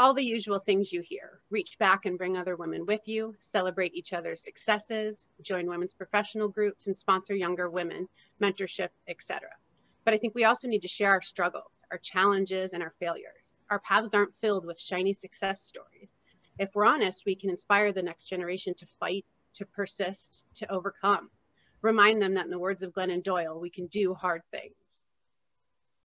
all the usual things you hear. Reach back and bring other women with you, celebrate each other's successes, join women's professional groups and sponsor younger women, mentorship, etc. But I think we also need to share our struggles, our challenges, and our failures. Our paths aren't filled with shiny success stories. If we're honest, we can inspire the next generation to fight, to persist, to overcome. Remind them that in the words of Glennon Doyle, we can do hard things.